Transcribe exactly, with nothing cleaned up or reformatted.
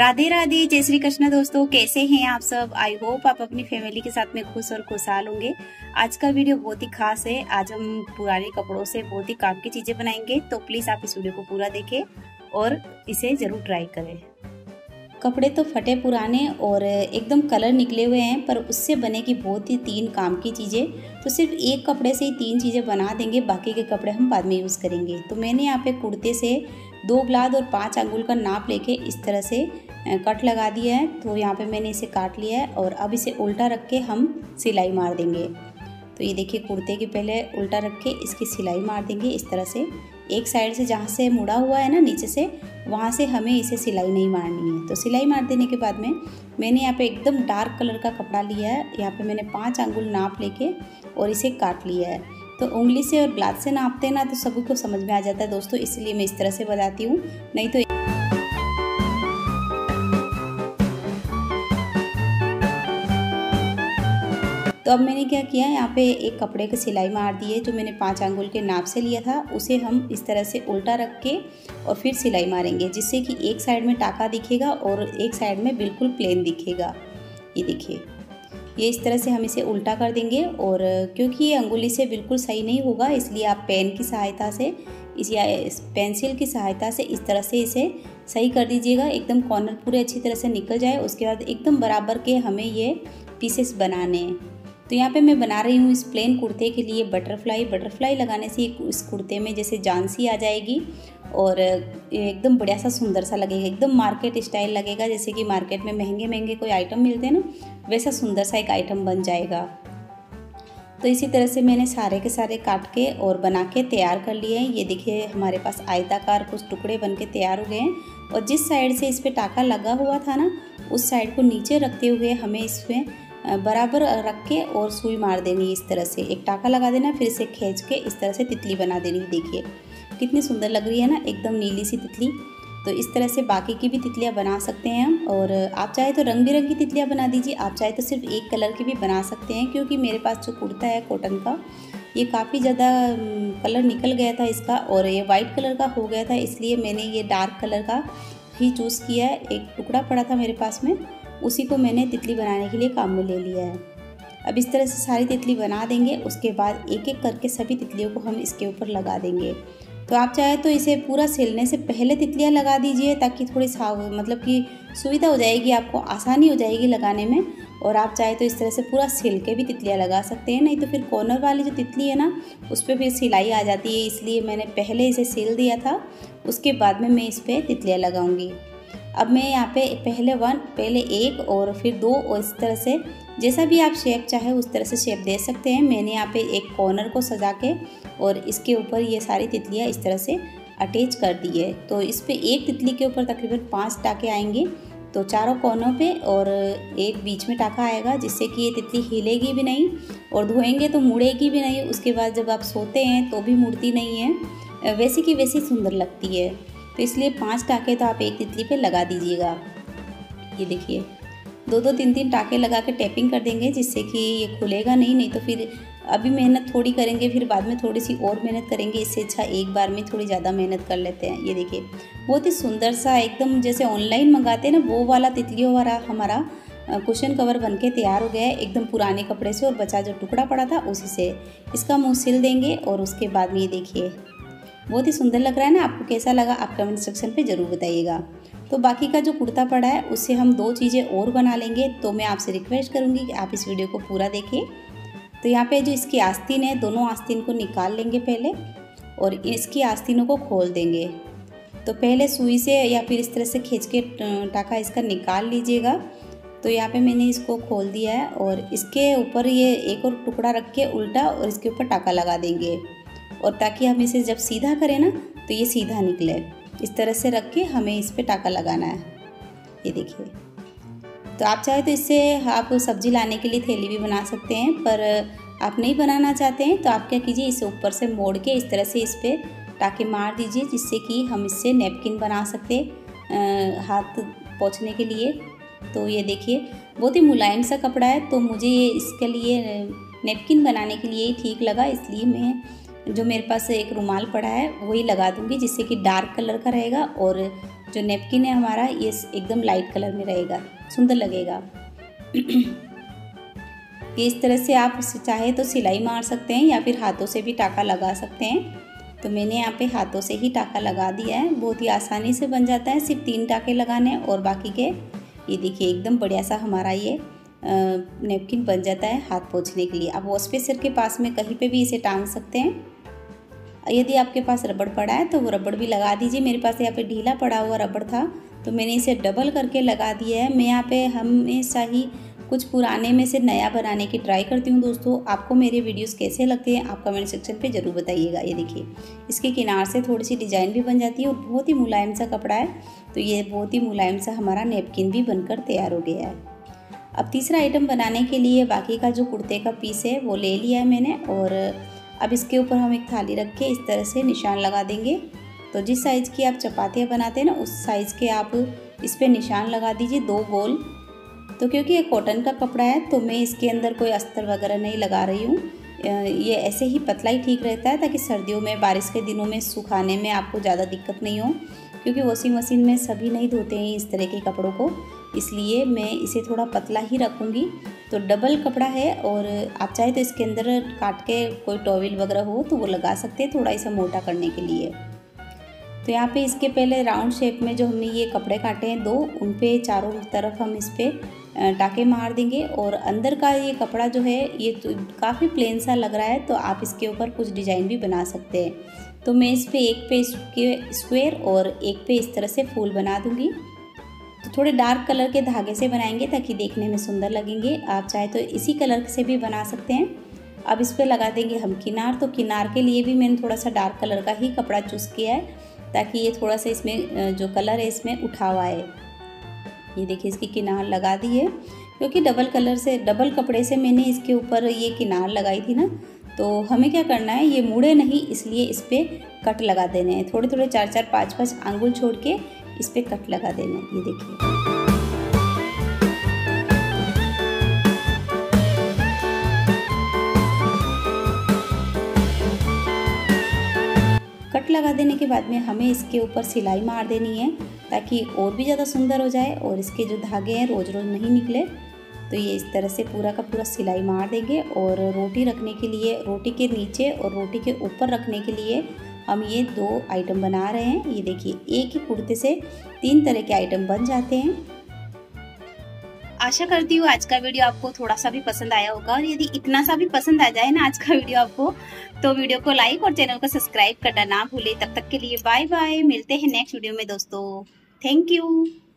राधे राधे, जय श्री कृष्ण। दोस्तों कैसे हैं आप सब? आई होप आप अपनी फैमिली के साथ में खुश और खुशहाल होंगे। आज का वीडियो बहुत ही खास है। आज हम पुराने कपड़ों से बहुत ही काम की चीजें बनाएंगे, तो प्लीज आप इस वीडियो को पूरा देखें और इसे जरूर ट्राई करें। कपड़े तो फटे पुराने और एकदम कलर निकले हुए हैं, पर उससे बनेगी बहुत ही तीन काम की चीज़ें। तो सिर्फ एक कपड़े से ही तीन चीज़ें बना देंगे, बाकी के कपड़े हम बाद में यूज़ करेंगे। तो मैंने यहाँ पे कुर्ते से दो ब्लाउज और पाँच अंगुल का नाप लेके इस तरह से कट लगा दिया है। तो यहाँ पे मैंने इसे काट लिया है और अब इसे उल्टा रख के हम सिलाई मार देंगे। तो ये देखिए, कुर्ते के पहले उल्टा रख के इसकी सिलाई मार देंगे इस तरह से। एक साइड से जहाँ से मुड़ा हुआ है ना नीचे से, वहाँ से हमें इसे सिलाई नहीं मारनी है। तो सिलाई मार देने के बाद में मैंने यहाँ पे एकदम डार्क कलर का कपड़ा लिया है। यहाँ पे मैंने पाँच अंगुल नाप लेके और इसे काट लिया है। तो उंगली से और ब्लाउज से नापते हैं ना, तो सभी को समझ में आ जाता है दोस्तों, इसलिए मैं इस तरह से बताती हूँ, नहीं तो तो अब मैंने क्या किया, यहाँ पे एक कपड़े की सिलाई मार दी है जो मैंने पाँच अंगुल के नाप से लिया था। उसे हम इस तरह से उल्टा रख के और फिर सिलाई मारेंगे, जिससे कि एक साइड में टाका दिखेगा और एक साइड में बिल्कुल प्लेन दिखेगा। ये देखिए, ये इस तरह से हम इसे उल्टा कर देंगे। और क्योंकि ये अंगुली से बिल्कुल सही नहीं होगा, इसलिए आप पेन की सहायता से इस या पेंसिल की सहायता से इस तरह से इसे सही कर दीजिएगा। एकदम कॉर्नर पूरे अच्छी तरह से निकल जाए, उसके बाद एकदम बराबर के हमें ये पीसेस बनाने हैं। तो यहाँ पे मैं बना रही हूँ इस प्लेन कुर्ते के लिए बटरफ्लाई। बटरफ्लाई लगाने से इस कुर्ते में जैसे झांसी आ जाएगी और एकदम बढ़िया सा सुंदर सा लगेगा, एकदम मार्केट स्टाइल लगेगा। जैसे कि मार्केट में महंगे महंगे कोई आइटम मिलते हैं ना, वैसा सुंदर सा एक आइटम बन जाएगा। तो इसी तरह से मैंने सारे के सारे काट के और बना के तैयार कर लिए हैं। ये देखिए, हमारे पास आयताकार कुछ टुकड़े बन के तैयार हो गए हैं। और जिस साइड से इस पर टाका लगा हुआ था ना, उस साइड को नीचे रखते हुए हमें इसमें बराबर रख के और सुई मार देनी। इस तरह से एक टाका लगा देना, फिर इसे खींच के इस तरह से तितली बना देनी। देखिए कितनी सुंदर लग रही है ना, एकदम नीली सी तितली। तो इस तरह से बाकी की भी तितलियाँ बना सकते हैं हम। और आप चाहे तो रंग बिरंगी तितलियाँ बना दीजिए, आप चाहे तो सिर्फ एक कलर की भी बना सकते हैं। क्योंकि मेरे पास जो कुर्ता है कॉटन का, ये काफ़ी ज़्यादा कलर निकल गया था इसका और ये वाइट कलर का हो गया था, इसलिए मैंने ये डार्क कलर का ही चूज़ किया है। एक टुकड़ा पड़ा था मेरे पास में, उसी को मैंने तितली बनाने के लिए काम में ले लिया है। अब इस तरह से सारी तितली बना देंगे, उसके बाद एक एक करके सभी तितलियों को हम इसके ऊपर लगा देंगे। तो आप चाहे तो इसे पूरा सिलने से पहले तितलियाँ लगा दीजिए, ताकि थोड़ी सा मतलब कि सुविधा हो जाएगी, आपको आसानी हो जाएगी लगाने में। और आप चाहे तो इस तरह से पूरा सिल के भी तितलियाँ लगा सकते हैं, नहीं तो फिर कॉर्नर वाली जो तितली है ना, उस पर फिर सिलाई आ जाती है। इसलिए मैंने पहले इसे सिल दिया था, उसके बाद में मैं इस पर तितलियाँ लगाऊँगी। अब मैं यहाँ पे पहले वन, पहले एक और फिर दो, और इस तरह से जैसा भी आप शेप चाहे उस तरह से शेप दे सकते हैं। मैंने यहाँ पे एक कॉर्नर को सजा के और इसके ऊपर ये सारी तितलियाँ इस तरह से अटैच कर दी है। तो इस पे एक तितली के ऊपर तकरीबन पांच टाके आएंगे, तो चारों कोनों पे और एक बीच में टाका आएगा, जिससे कि ये तितली हिलेगी भी नहीं और धोएंगे तो मुड़ेगी भी नहीं। उसके बाद जब आप सोते हैं तो भी मुड़ती नहीं है, वैसी की वैसी सुंदर लगती है। तो इसलिए पांच टाके तो आप एक तितली पे लगा दीजिएगा। ये देखिए, दो दो तीन तीन टाके लगा के टैपिंग कर देंगे, जिससे कि ये खुलेगा नहीं। नहीं तो फिर अभी मेहनत थोड़ी करेंगे, फिर बाद में थोड़ी सी और मेहनत करेंगे, इससे अच्छा एक बार में थोड़ी ज़्यादा मेहनत कर लेते हैं। ये देखिए, बहुत ही सुंदर सा एकदम जैसे ऑनलाइन मंगाते हैं ना, वो वाला तितलियों वाला हमारा कुशन कवर बन के तैयार हो गया है। एकदम पुराने कपड़े से और बचा जो टुकड़ा पड़ा था उसी से इसका मुँह सिल देंगे। और उसके बाद में ये देखिए, बहुत ही सुंदर लग रहा है ना। आपको कैसा लगा आप कमेंट सेक्शन पे ज़रूर बताइएगा। तो बाकी का जो कुर्ता पड़ा है उससे हम दो चीज़ें और बना लेंगे। तो मैं आपसे रिक्वेस्ट करूँगी कि आप इस वीडियो को पूरा देखें। तो यहाँ पे जो इसकी आस्तीन है, दोनों आस्तीन को निकाल लेंगे पहले और इसकी आस्तीनों को खोल देंगे। तो पहले सुई से या फिर इस तरह से खींच के टाका इसका निकाल लीजिएगा। तो यहाँ पर मैंने इसको खोल दिया है और इसके ऊपर ये एक और टुकड़ा रख के उल्टा और इसके ऊपर टाका लगा देंगे। और ताकि हम इसे जब सीधा करें ना, तो ये सीधा निकले। इस तरह से रख के हमें इस पे टाका लगाना है। ये देखिए, तो आप चाहे तो इससे आप सब्जी लाने के लिए थैली भी बना सकते हैं, पर आप नहीं बनाना चाहते हैं तो आप क्या कीजिए, इसे ऊपर से मोड़ के इस तरह से इस पे टाके मार दीजिए, जिससे कि हम इससे नैपकिन बना सकते हाथ पोंछने के लिए। तो ये देखिए, बहुत ही मुलायम सा कपड़ा है, तो मुझे ये इसके लिए नैपकिन बनाने के लिए ही ठीक लगा। इसलिए मैं जो मेरे पास एक रुमाल पड़ा है वही लगा दूंगी, जिससे कि डार्क कलर का रहेगा और जो नेपकिन है हमारा ये एकदम लाइट कलर में रहेगा, सुंदर लगेगा। इस तरह से आप चाहे तो सिलाई मार सकते हैं या फिर हाथों से भी टाका लगा सकते हैं। तो मैंने यहाँ पे हाथों से ही टाका लगा दिया है, बहुत ही आसानी से बन जाता है। सिर्फ तीन टाके लगाने और बाकी के ये देखिए एकदम बढ़िया सा हमारा ये नेपकिन बन जाता है हाथ पोंछने के लिए। आप वॉश बेसिन के पास में कहीं पे भी इसे टांग सकते हैं। यदि आपके पास रबड़ पड़ा है तो वो रबड़ भी लगा दीजिए। मेरे पास यहाँ पे ढीला पड़ा हुआ रबड़ था तो मैंने इसे डबल करके लगा दिया है। मैं यहाँ पे हमेशा ही कुछ पुराने में से नया बनाने की ट्राई करती हूँ दोस्तों। आपको मेरे वीडियोस कैसे लगते हैं आप कमेंट सेक्शन पे ज़रूर बताइएगा। ये देखिए इसके किनार से थोड़ी सी डिज़ाइन भी बन जाती है और बहुत ही मुलायम सा कपड़ा है। तो ये बहुत ही मुलायम सा हमारा नेपकिन भी बनकर तैयार हो गया है। अब तीसरा आइटम बनाने के लिए बाकी का जो कुर्ते का पीस है वो ले लिया है मैंने, और अब इसके ऊपर हम एक थाली रख के इस तरह से निशान लगा देंगे। तो जिस साइज़ की आप चपातियाँ बनाते हैं ना उस साइज़ के आप इस पर निशान लगा दीजिए, दो गोल। तो क्योंकि ये कॉटन का कपड़ा है तो मैं इसके अंदर कोई अस्तर वगैरह नहीं लगा रही हूँ, ये ऐसे ही पतला ही ठीक रहता है ताकि सर्दियों में बारिश के दिनों में सुखाने में आपको ज़्यादा दिक्कत नहीं हो, क्योंकि वॉशिंग मशीन में सभी नहीं धोते हैं इस तरह के कपड़ों को, इसलिए मैं इसे थोड़ा पतला ही रखूँगी। तो डबल कपड़ा है और आप चाहे तो इसके अंदर काट के कोई टॉवेल वगैरह हो तो वो लगा सकते हैं थोड़ा इसे मोटा करने के लिए। तो यहाँ पे इसके पहले राउंड शेप में जो हमने ये कपड़े काटे हैं दो, उन पर चारों तरफ हम इस पर टाके मार देंगे। और अंदर का ये कपड़ा जो है ये तो काफ़ी प्लेन सा लग रहा है तो आप इसके ऊपर कुछ डिज़ाइन भी बना सकते हैं। तो मैं इस पर एक पे इसके स्क्वायर और एक पे इस तरह से फूल बना दूँगी। तो थोड़े डार्क कलर के धागे से बनाएंगे ताकि देखने में सुंदर लगेंगे। आप चाहे तो इसी कलर से भी बना सकते हैं। अब इस पर लगा देंगे हम किनार। तो किनार के लिए भी मैंने थोड़ा सा डार्क कलर का ही कपड़ा चूज़ किया है ताकि ये थोड़ा सा इसमें जो कलर है इसमें उठा हुआ है। ये देखिए इसकी किनार लगा दी है, क्योंकि डबल कलर से डबल कपड़े से मैंने इसके ऊपर ये किनार लगाई थी ना, तो हमें क्या करना है ये मुड़े नहीं इसलिए इस पर कट लगा देने हैं। थोड़े थोड़े चार चार पाँच पाँच आंगुल छोड़ के इस पर कट लगा देने हैं। ये देखिए लगा देने के बाद में हमें इसके ऊपर सिलाई मार देनी है ताकि और भी ज़्यादा सुंदर हो जाए और इसके जो धागे हैं रोज़ रोज़ नहीं निकले। तो ये इस तरह से पूरा का पूरा सिलाई मार देंगे। और रोटी रखने के लिए, रोटी के नीचे और रोटी के ऊपर रखने के लिए हम ये दो आइटम बना रहे हैं। ये देखिए एक ही कुर्ते से तीन तरह के आइटम बन जाते हैं। आशा करती हूँ आज का वीडियो आपको थोड़ा सा भी पसंद आया होगा, और यदि इतना सा भी पसंद आ जाए ना आज का वीडियो आपको, तो वीडियो को लाइक और चैनल को सब्सक्राइब करना ना भूले। तब तक के लिए बाय बाय, मिलते हैं नेक्स्ट वीडियो में दोस्तों। Thank you.